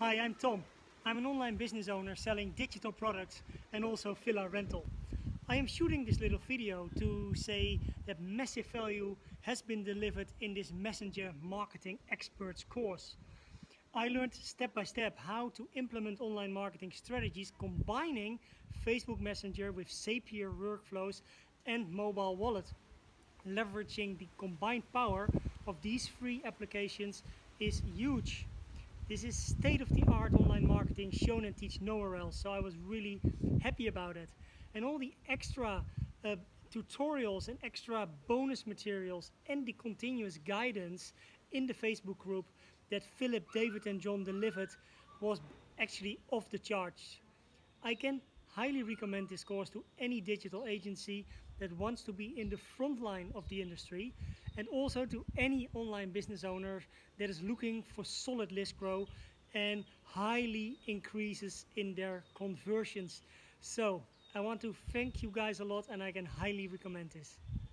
Hi, I'm Tom. I'm an online business owner selling digital products and also villa rental. I am shooting this little video to say that massive value has been delivered in this Messenger Marketing Experts course. I learned step by step how to implement online marketing strategies combining Facebook Messenger with Zapier workflows and mobile wallet. Leveraging the combined power of these three applications is huge. This is state-of-the-art online marketing shown and teach nowhere else, so I was really happy about it. And all the extra tutorials and extra bonus materials and the continuous guidance in the Facebook group that Philippe, David and John delivered was actually off the charts. I can highly recommend this course to any digital agency that wants to be in the front line of the industry, and also to any online business owner that is looking for solid list growth and highly increases in their conversions. So I want to thank you guys a lot, and I can highly recommend this.